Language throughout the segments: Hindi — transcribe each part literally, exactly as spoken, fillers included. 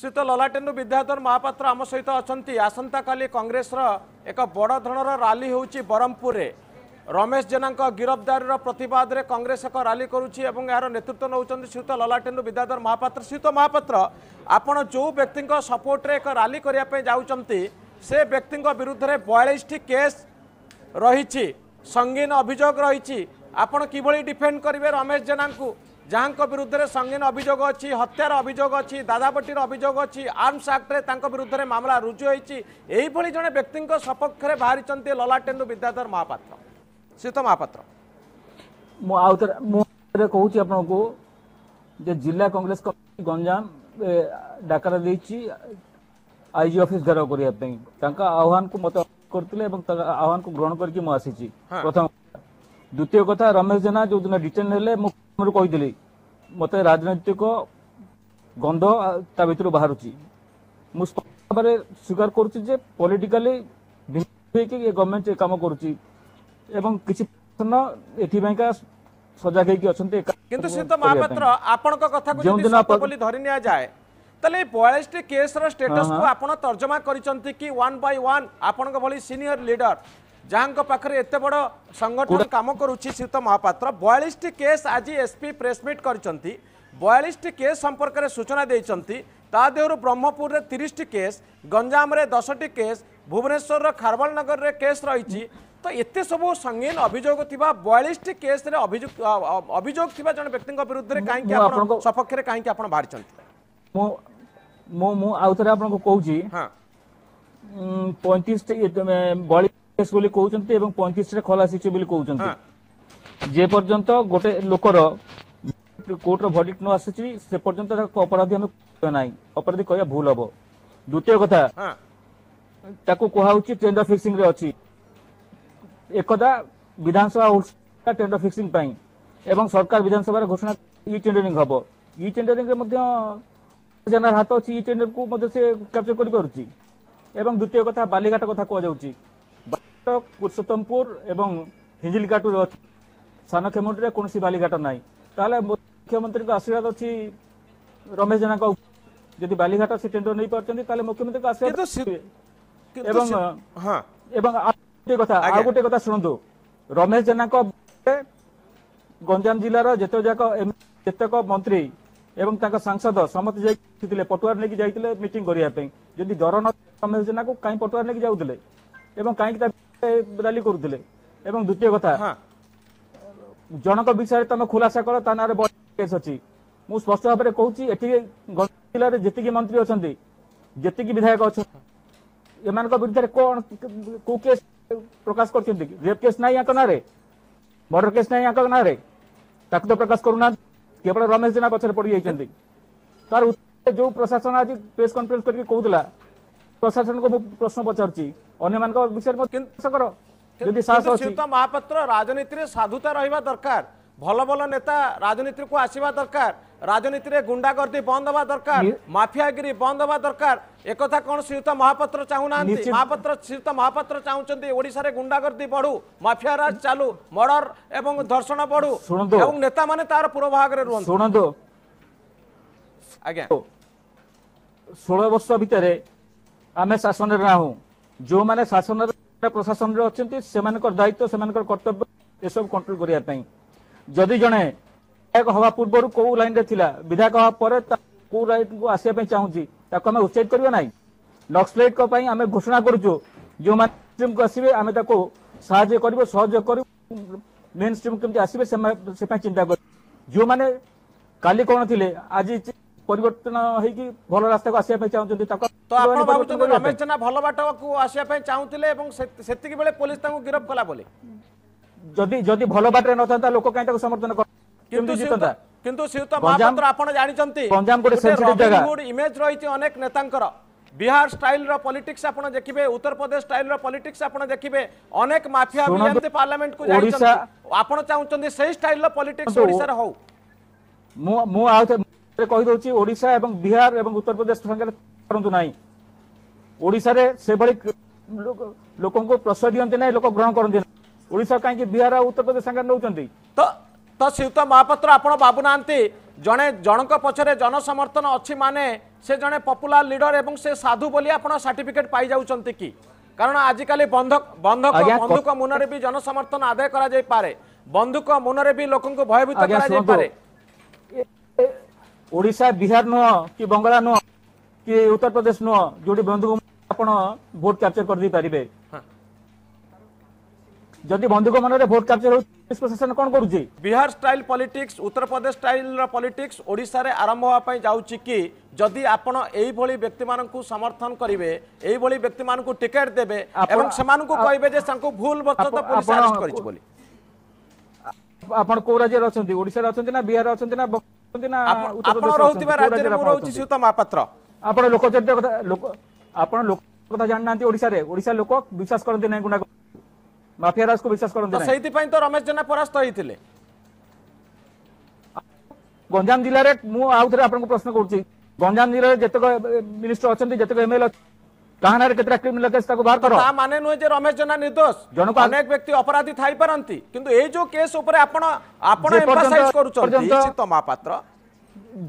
श्री तो ललाटेन्दु विद्याधर महापात्र आम सहित अच्छा। आसंता काली कांग्रेस एक बड़ धरणर राली होउछि बरहमपुर रे। रमेश जेना गिरफ्तारी प्रतिवाद रे कांग्रेस एक राली करुछि एवं यार नेतृत्व नौचंती श्री तो ललाटेन्दु विद्याधर महापात्र। श्री तो महापात्र आपण जो व्यक्ति सपोर्ट रे एक राली करिया पे जाउचंती से व्यक्ति विरुद्ध रे बयालीस टी केस रहिछि, संगीन अभियोग रहिछि। आपण किभली डिफेंड करिवे रमेश जेना को, जहां विरुद्ध में संगीन अभियोग अच्छी, हत्यार अभियोग अच्छी, दादापटीर अभियोग अच्छी, आर्म्स एक्ट विरुद्ध में मामला रुजु होती। यही जड़े व्यक्ति सपक्ष में बाहरी ललाटेन्दु विद्याधर महापात्र। श्रीत महापात्र मुझे कहूँ आपको जिला कांग्रेस कमिटी गंजाम डाकरा आईजी ऑफिस घेराव करने आह्वान को मत करते आह्वान को ग्रहण करके प्रथम। द्वितीय कथा रमेश जेना जो दिन डिटेन है कही मत राजनैतिक गंध ता भर बाहर मुझे स्वीकार कर पॉलिटिकली गवर्नमेंट कम कर सजग होता है। बयालीस टी केस स्टेटस को तर्जमा कर सीनियर लीडर जहां पाखे एत बड़ संगठन काम करुच्ची श्रीत महापात्र। बयालीस टी केस आज एसपी प्रेसमिट कर बयालीस टी केस संपर्क में सूचना देती। तादेहर ब्रह्मपुर में तीस टी केस, गंजाम में दस टी केस, भुवनेश्वर खारवाल नगर में केस रही। तो ये सब संगीन अभियोग बयालीस टी केस अभियोग जन व्यक्ति विरुद्ध में कहीं सपक्ष में कहीं बाहर कौची पैंतीस बयालीस केस बोली कहते हैं पैंतीस खलासी कहते जे पर्यंत गोटे लोकर कोर्टर वर्डिक्ट न आसी से पर्यंत अपराधी हम ना अपराधी कहया भूल हम। द्वितीय कथा कहूँ टेंडर फिक्सिंग रे अछि एकदा विधानसभा टेंडर फिक्सिंग पाई एवं सरकार विधानसभा घोषणा इ टेंडरिंग हम इ टेंडरिंग जनर हाथ अच्छी इ टेंडर को कैप्चर कर। द्वितीय कथा बालीघाट कथा कहु पुरुषोत्तमपुर एवं हिंजिलघाट सानखेमुंडी कौन बालीघाट ना मुख्यमंत्री आशीर्वाद अच्छी रमेश जेना जी बालीघाट से टेंडर नहीं पार्टी मुख्यमंत्री आशीर्वाद कथा शुणु। रमेश जेना गंजाम जिलार जत जतक मंत्री एवं सांसद समस्त जाते पटुआर लेकिन जाते मीटिंग करने जब डर न रमेश जेना को कहीं पटुआर लेकिन जाते कहीं राली करुले। द्वितीय कथा जनक विषय तुम खुलासा कर ता ना केस अच्छी मुस्ट भाव में कहूँ गंजाम जिला मंत्री अच्छा जी विधायक अच्छा एम विरुद्ध कौन कौ केस प्रकाश कर मर्डर केस ना ना तो प्रकाश करूना केवल रमेश जेना पचर पड़ जाइए तार जो प्रशासन आज प्रेस कन्फरेन्स कर प्रशासन को प्रश्न पचार महापात्र। राजनीति में साधुता रहा दरकार, भल भल नेता राजनीति को आसवा दरकार, राजनीति में गुंडागर्दी बंद हवा दरकार, माफियागिरी बंद हवा दरकार। एक कौन श्रीयुत महापात्र चाहूना महापात्र श्रीयुत महापात्र चाहते ओडिशा रे गुंडागर्दी बढ़ू, माफिया राज चालू, मर्डर एवं धर्षण बढ़ू एवं नेता माने तार पूर्वभाग रे रुहंतु। सुनंतु आज्ञा सोलह वर्ष भितर आमे शासन रे रहू जो माने शासन प्रशासन अच्छा से दायित्व से कर्तव्य ये सब कंट्रोल करने जदि जड़े विधायक हवा पूर्व कौ लाइन विधायक हवा पर कौ लाइन को आसवाई चाहूँगी आम उत्साहित करवा ना नक्सलाइट आम घोषणा करो जो मैंने आसवे आम साहय कर सहयोग कर मेन स्ट्रीम कमी आसवे से चिंता कर जो मैंने काली कौन थे आज परिवर्तन होगी भल रास्ता को आसवाई चाहते तो आपण भावुछन रमेश जेना भल बाट को आसिया पे चाहुतिले एवं सेतिकी बेले पुलिस तांको गिरफ कला बोले जदी जदी भल बाट रे नथाता लोक काई ताको समर्थन कर किंतु जीतता किंतु श्रीयुत महापात्र आपण जानि चंती पंजाब गोटे सेंसिटिव जगह गुड इमेज रहिति अनेक नेतांकर बिहार स्टाइल रो पॉलिटिक्स आपण देखिबे, उत्तर प्रदेश स्टाइल रो पॉलिटिक्स आपण देखिबे, अनेक माफिया बियांते पार्लियामेंट को जानि चंती आपण चाहुचंदी सेही स्टाइल रो पॉलिटिक्स ओडिसा रे हो मु मु आउ कहि दोछि ओडिसा एवं बिहार एवं उत्तर प्रदेश संगे परंतु नहीं ओडिसा रे से भली लोक को प्रश्रय दियंते नै लोक ग्रहण करंते नै ओडिसा काहे कि बिहार आ उत्तर प्रदेश संगे नउचंती तो तो श्रीयुत महापात्र आपड़ बाबूना जड़े जनक पचर जनसमर्थन अच्छी माने से जड़े पपुलार लिडर एवं से साधु बोली आप सर्टिफिकेट पाई जाऊँच कि कारण आजिकल बंधक बंधक बंधुक मुन भी जनसमर्थन आदाय कर पारे बंधुक मुन भी लोक भयभीत कर ओडिशा बिहार नुह कि बंगला नुह कि उत्तर प्रदेश नुह जो बंधुक भोट कैप्चर कर दी पारे जदि बंधुक मन भोट कैप्चर प्रशासन कौन करुच्ची Bihar style politics Uttar Pradesh style politics Odisha रे आरंभ होगा जाऊँगी कि जदि आपण एभली व्यक्ति मान समर्थन करेंगे एभली व्यक्ति मान टिकेट देवे एवं सेमान को कहिबे जे संको भूल बचत पुलिस अरेस्ट करिछ बोली आपण को राज्य रे अछंती ओडिशा रे अछंती ना बिहार रे अछंती ना अछंती ना उत्तर प्रदेश रे अछंती राज्य रे रहउची श्रीयुत महापात्र आपण लोक चर्चा कथा लोक आपण लोक कथा जाननांती ओडिशा रे ओडिशा लोक विश्वास करंती नै गुना माफिया राज को विश्वास कर तो रमेश जेना परास्त होते गंजाम जिले में मु आउ थे आपको प्रश्न करुच्ची गंजाम जिले में जतक मिनिस्टर अच्छा जतक एम एल अच्छा कहा ना केतरा क्रिमिनल केस बाहर करो माने नुहे जे रमेश जेना निर्दोष जनक अनेक व्यक्ति अपराधी थाई पारंती किंतु ए जो केस ऊपर आपण आपण एम्फसाइज करूछन निश्चित महापात्र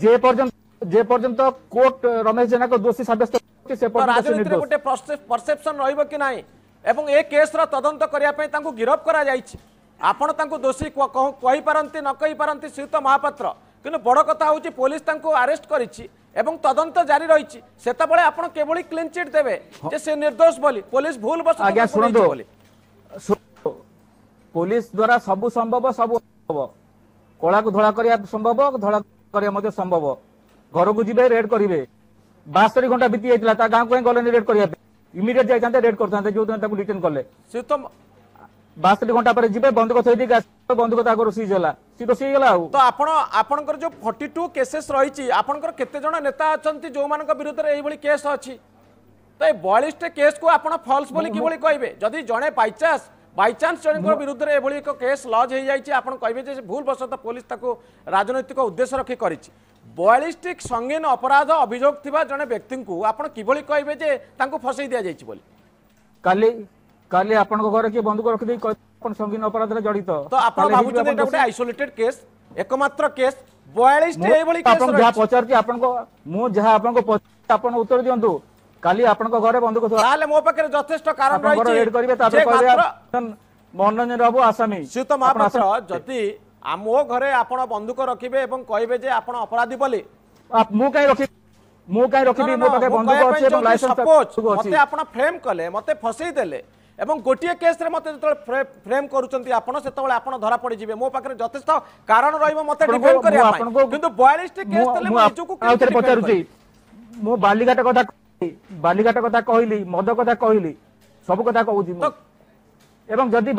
जे पर्यंत जे पर्यंत कोर्ट रमेश जेना को दोषी साब्यस्त से पर्यंत निर्दोष गोटे परसेप्शन रहइबो कि नाही एवं ए केस तदंत करने गिरफ कर दोषी कही पारती न कही पारती श्रीयुत महापात्र कि बड़ कथा हूँ पुलिस आरेस्ट कर तदंत जारी रही से आपड़ी क्लीन चिट देवे से निर्दोष बोली पुलिस भूल बस पुलिस द्वारा सब संभव सब कला को धड़ा करने संभव धड़ा करने संभव घर को जी रेड करेंगे बास्तरी घंटा बीती जाता गाँव को गलनी रेड करने इमीडिएट जाते रेड करते जो दिन रिटर्न कले सी तो बासठ घंटा पर जी बंधुक थी बंधुक रोसीज है सी रोसी तो आपंकर जो फोर्टी टू केसेस रही आपंकर केते जन नेता अच्छा जो मान विरुद्ध में केस अच्छी तो बयालीस केस को आप फल्स बोली किभली कहे जदि जड़े बैचान्स बैचान्स जन विरुद्ध में एभली एक केस लज हो जाए आप कहे भूलवशत पुलिस राजनैतिक उद्देश्य रखी कर बयालीस संगीन अपराध अभियोग थिबा जने व्यक्ति को आपण किभली कहबे जे तांको फसई दिया जाईछ बोली काली काली आपण को घर के बंधुक रख दे आपण संगीन अपराध रे जड़ित तो आपण बाबू जे एटा गोटे आइसोलेटेड केस एकमात्र केस बयालीस एभली केस आपण जहा पचारती आपण को मु जहा आपण को आपण उत्तर दियंतु काली आपण को घर बंधुक ताले मो पाखरे जथेष्ट कारण रहिछि रेड करबे तापर कहबे मनोरंजन बाबू आसामी श्रीयुत महापात्र जति आमो घरे आपण बंधुक रखिबे एवं कहिबे जे आपण अपराधी बोली आप मु काई रखि मु काई रखिबे मो पाखे बंधुक अछि एवं लाइसेंस मते आपण फ्रेम कले मते फसई देले एवं गोटिए केस रे मते जतले फ्रेम करूचंती आपण सेतबेले आपण धरा पड़ी जिवे मो पाखे जथेष्ट कारण रहिबो मते डिफेंड करिया पाई किंतु बयालीस टी केस तले निजो को आउथरे पचारुची मो बालिगाटा कथा बालिगाटा कथा कहिली मद कथा कहिली सब कथा कहउजी मो एवं जदी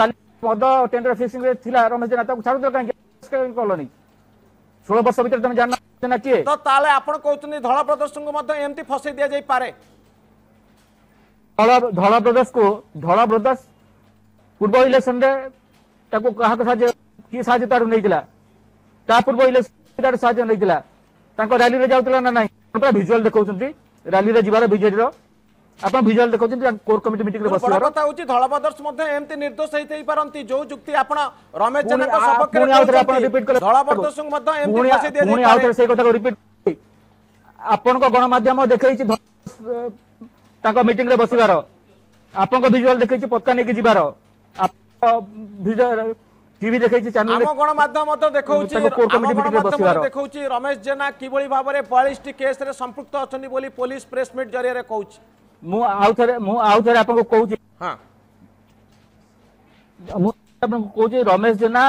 मद टेंडर फिक्सिंग रे थिला रमेश जेना ताको छाडु दरकाय कलोनी सोलह वर्ष भीतर तुम जानना किए तो ताले आपण कहउछनी धला प्रदर्शन को मध्य एमती फसई दिया जाई पारे धला धला प्रदेश को धला प्रदेश पूर्व इलेक्शन रे ताको कहा कथा जे की साजे तार नैतिला ता पूर्व इलेक्शन तार साजे नैतिला ताको रैली रे जाउतला ना नाही पूरा विजुअल देखउछंती रैली रे जिबार बीजेपी रो आपण विजुअल देखउछंती कोर कमिटी मीटिंग रे बसला कथा होउची धला प्रदेश मध्य एमती निर्दोष हेतै पारंती जो युक्ति आपण रमेश जेना को सपक्ष रे आउथरे आपण रिपीट कले धला प्रदेश मध्य एमती फसे दे पुनी आउथरे से कथा को रिपीट आपण को गणमाध्यम देखैछि ताको मीटिंग रे बसिबार आपण को विजुअल देखैछि पत्ता नेकी जिबार आप टीवी देखैछि चैनल हम गणमाध्यम मध्य देखौछि कोर कमिटी मीटिंग रे बसिबार देखौछि रमेश जेना किबळी भाबरे बयालीस टी केस रे संपुक्त अछनि बोली पुलिस प्रेस मीट जरिया रे कहउछि मु आउथरे मु आउथरे आपन को कहउछि हां मु आपन को कहउछि रमेश जेना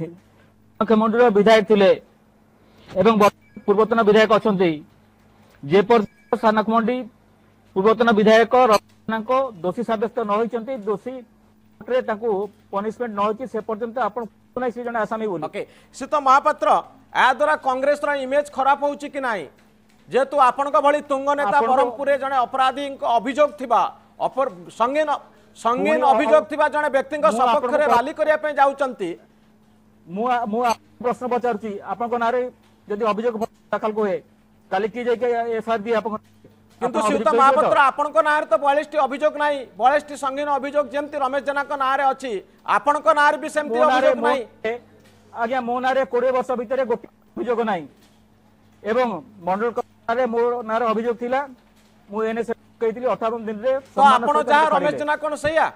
मुख्यमंत्री विधायक थिले एवं पूर्वतन विधायक अछन्ते जेपर सानकमंडी पूर्वतन विधायक रत्नांक दोषी साब्यस्त न होइचन्ते दोषी रे ताको पनिशमेंट न होइछि से पर्यंत आपन कोना से जने आसामी बोली ओके से तो महापात्र आ द्वारा कांग्रेस रा इमेज खराब होउछि कि नाही जेतु आपण भली तुंग नेता बरहमपुर जने अपराधी अभियोग थिबा अपर संगीन संगीन अभियोग थिबा जने व्यक्ति सपक्ष रे रैली करिया पे जाउचंती मु मु प्रश्न पचारची आपण को नारे जदी अभियोग दाखल कोहे काली की जे एफआर दी आपण किंतु श्रीयुत महापात्र आपण को नारे तो बयालीस टी अभियोग नाही बयालीस टी संगीन अभियोग जेमती रमेश जेना को नारे अछि आपण को नारे भी सेमती अभियोग नाही आज्ञा मो ना कोड़े वर्ष भितर गोटे अभियोग ना एवं मंडल कमिश्नर मो ना अभियोग थिला मु एने से कहितली अठावन दिन रे तो आपण जा रमेश जेना कोन सैया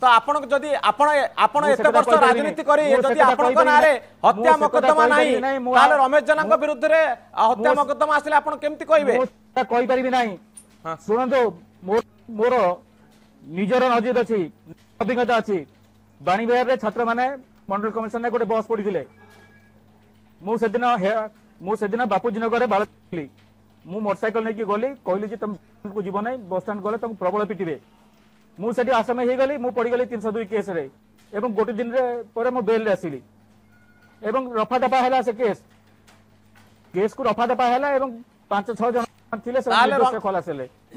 तो आपण जदी आपण आपण एते वर्ष राजनीति करी जदी आपण को नारे हत्या मोकदमा नाही ताले रमेश जेना को विरुद्ध रे हत्या मोकदमा आसले आपण केमति कहिबे कहि परिबी नाही। सुनंतो मोर मोर निजर नजर अछि अभिज्ञता अछि बाणी बिहार रे छात्र माने मंडल कमिशन ने गोटे बस पड़े मुझे मुझे बापूजी नगर में बाली मु मोटरसाइकल नहीं गली कहली तुम को जीवन ना बस स्टाण गले तुम प्रबल पिटे मुझे आसाम हो गली मु पड़गली तीन सौ दुई केस गोटे दिन पर मो बेल आसली रफा दफा है से केस केस को रफा दफा है पांच छह जन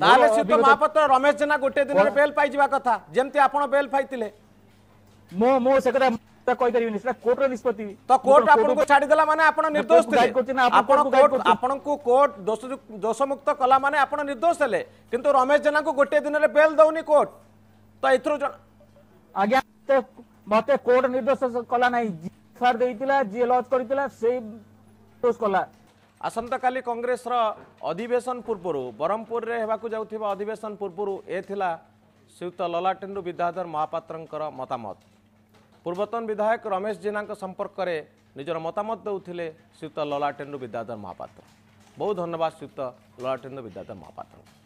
महापात्र रमेश जेना गोटे दिन बेल पाई कथा जमती आपड़ बेल पाई मो मो से तो कोई करियो निसला कोर्ट रे निष्पत्ति तो कोर्ट आपन को छाडी देला माने आपन निर्दोष थिले आपन कोर्ट आपन को कोर्ट दोष दोष मुक्त कला माने आपन निर्दोष हेले किंतु रमेश जेना को गोटे दिन रे बेल दउनी कोर्ट तो इथरो आज्ञा मते कोर्ट निर्दोष कला नाही फार देइतिला जे लॉज करतिला से दोष कला। आसंत काली कांग्रेस रो अधिवेशन पूर्वरु बरहमपुर रे हेबाकू जाउथिबा अधिवेशन पूर्वरु ए थिला श्रीयुक्त ललाटेन्दु विद्याधर महापात्रंकर मतामत पूर्वतन विधायक रमेश जेना संपर्क में निजर मतामत दौले श्रीयुक्त ललाटेन्दु विद्याधर महापात्र। बहुत धन्यवाद श्रीयुक्त ललाटेन्दु विद्याधर महापात्र।